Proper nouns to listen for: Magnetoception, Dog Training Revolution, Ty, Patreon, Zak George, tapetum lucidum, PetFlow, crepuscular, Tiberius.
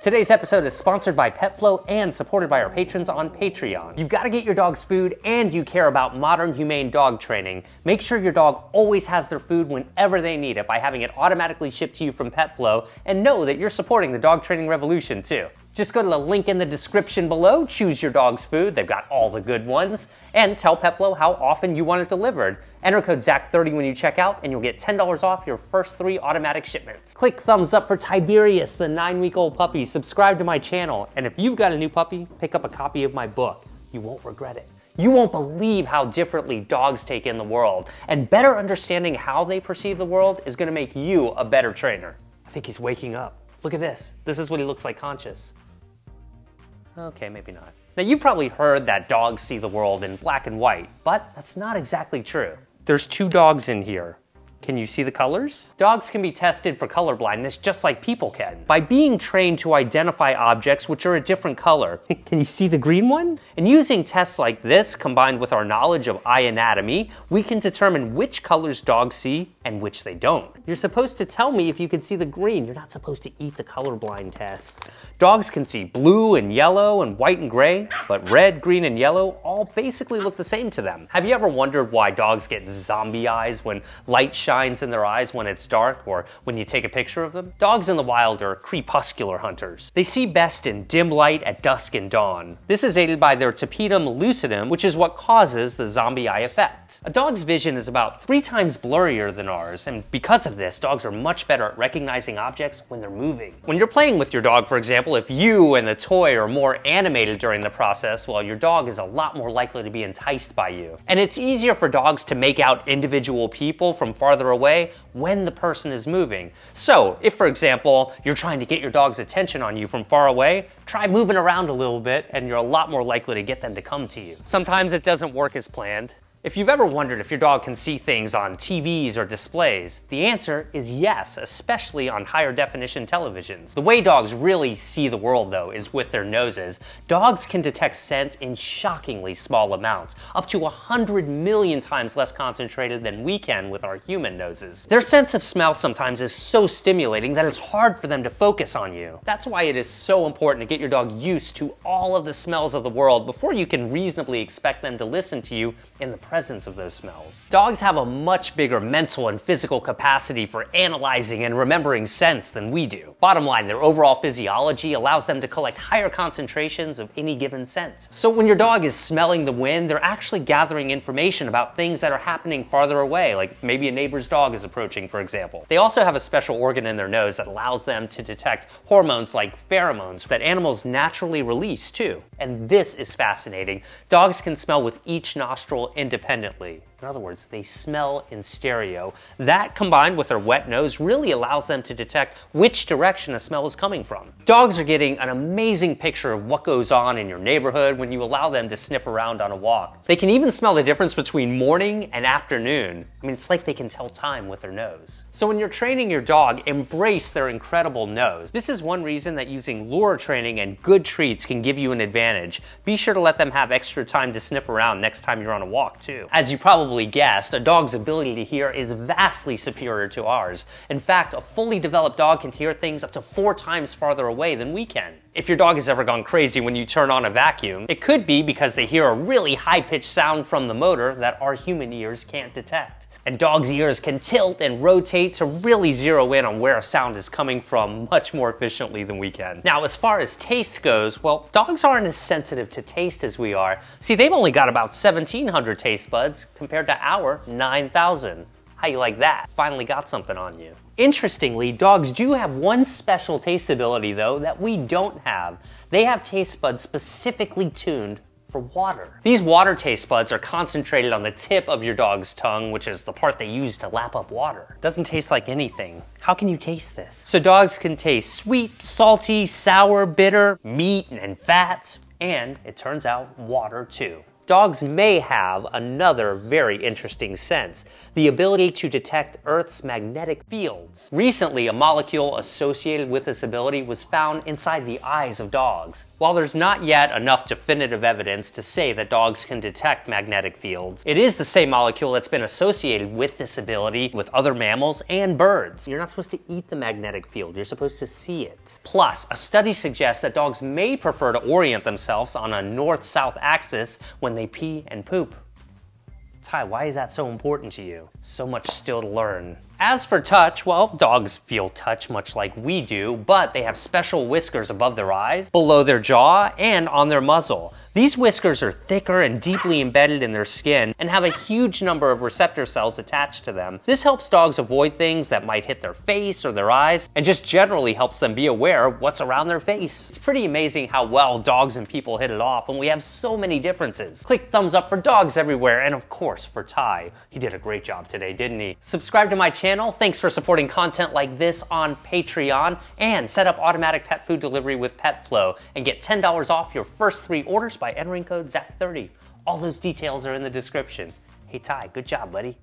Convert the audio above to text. Today's episode is sponsored by PetFlow and supported by our patrons on Patreon. You've got to get your dog's food and you care about modern humane dog training. Make sure your dog always has their food whenever they need it by having it automatically shipped to you from PetFlow, and know that you're supporting the dog training revolution too. Just go to the link in the description below, choose your dog's food, they've got all the good ones, and tell PetFlow how often you want it delivered. Enter code ZAK30 when you check out and you'll get $10 off your first 3 automatic shipments. Click thumbs up for Tiberius, the 9-week-old puppy, subscribe to my channel, and if you've got a new puppy, pick up a copy of my book. You won't regret it. You won't believe how differently dogs take in the world, and better understanding how they perceive the world is going to make you a better trainer. I think he's waking up. Look at this. This is what he looks like conscious. Okay, maybe not. Now, you've probably heard that dogs see the world in black and white, but that's not exactly true. There's 2 dogs in here. Can you see the colors? Dogs can be tested for color blindness just like people can by being trained to identify objects which are a different color. Can you see the green one? And using tests like this combined with our knowledge of eye anatomy, we can determine which colors dogs see and which they don't. You're supposed to tell me if you can see the green. You're not supposed to eat the colorblind test. Dogs can see blue and yellow and white and gray, but red, green, and yellow all basically look the same to them. Have you ever wondered why dogs get zombie eyes when light shines in their eyes when it's dark or when you take a picture of them? Dogs in the wild are crepuscular hunters. They see best in dim light at dusk and dawn. This is aided by their tapetum lucidum, which is what causes the zombie eye effect. A dog's vision is about 3 times blurrier than ours, and because of this, dogs are much better at recognizing objects when they're moving. When you're playing with your dog, for example, if you and the toy are more animated during the process, well, your dog is a lot more likely to be enticed by you. And it's easier for dogs to make out individual people from farther away when the person is moving. So if, for example, you're trying to get your dog's attention on you from far away, try moving around a little bit and you're a lot more likely to get them to come to you. Sometimes it doesn't work as planned. If you've ever wondered if your dog can see things on TVs or displays, the answer is yes, especially on higher definition televisions. The way dogs really see the world, though, is with their noses. Dogs can detect scent in shockingly small amounts, up to 100 million times less concentrated than we can with our human noses. Their sense of smell sometimes is so stimulating that it's hard for them to focus on you. That's why it is so important to get your dog used to all of the smells of the world before you can reasonably expect them to listen to you in the presence of those smells. Dogs have a much bigger mental and physical capacity for analyzing and remembering scents than we do. Bottom line, their overall physiology allows them to collect higher concentrations of any given scent. So when your dog is smelling the wind, they're actually gathering information about things that are happening farther away, like maybe a neighbor's dog is approaching, for example. They also have a special organ in their nose that allows them to detect hormones like pheromones that animals naturally release too. And this is fascinating. Dogs can smell with each nostril independently. In other words, they smell in stereo. That, combined with their wet nose, really allows them to detect which direction a smell is coming from. Dogs are getting an amazing picture of what goes on in your neighborhood when you allow them to sniff around on a walk. They can even smell the difference between morning and afternoon. I mean, it's like they can tell time with their nose. So when you're training your dog, embrace their incredible nose. This is one reason that using lure training and good treats can give you an advantage. Be sure to let them have extra time to sniff around next time you're on a walk, too. As you probably guessed, a dog's ability to hear is vastly superior to ours. In fact, a fully developed dog can hear things up to 4 times farther away than we can. If your dog has ever gone crazy when you turn on a vacuum, it could be because they hear a really high-pitched sound from the motor that our human ears can't detect. And dogs' ears can tilt and rotate to really zero in on where a sound is coming from much more efficiently than we can. Now, as far as taste goes, well, dogs aren't as sensitive to taste as we are. See, they've only got about 1,700 taste buds compared to our 9,000. How you like that? Finally got something on you. Interestingly, dogs do have one special taste ability, though, that we don't have. They have taste buds specifically tuned for water. These water taste buds are concentrated on the tip of your dog's tongue, which is the part they use to lap up water. It doesn't taste like anything. How can you taste this? So dogs can taste sweet, salty, sour, bitter, meat and fat, and it turns out water too. dogs may have another very interesting sense, the ability to detect Earth's magnetic fields. Recently, a molecule associated with this ability was found inside the eyes of dogs. While there's not yet enough definitive evidence to say that dogs can detect magnetic fields, it is the same molecule that's been associated with this ability with other mammals and birds. You're not supposed to eat the magnetic field, you're supposed to see it. Plus, a study suggests that dogs may prefer to orient themselves on a north-south axis when they pee and poop. Ty, why is that so important to you? So much still to learn. As for touch, well, dogs feel touch much like we do, but they have special whiskers above their eyes, below their jaw, and on their muzzle. These whiskers are thicker and deeply embedded in their skin and have a huge number of receptor cells attached to them. This helps dogs avoid things that might hit their face or their eyes, and just generally helps them be aware of what's around their face. It's pretty amazing how well dogs and people hit it off when we have so many differences. Click thumbs up for dogs everywhere, and of course for Ty. He did a great job today, didn't he? Subscribe to my channel. Thanks for supporting content like this on Patreon, and set up automatic pet food delivery with PetFlow and get $10 off your first 3 orders by entering code ZAK30. All those details are in the description. Hey Ty, good job, buddy.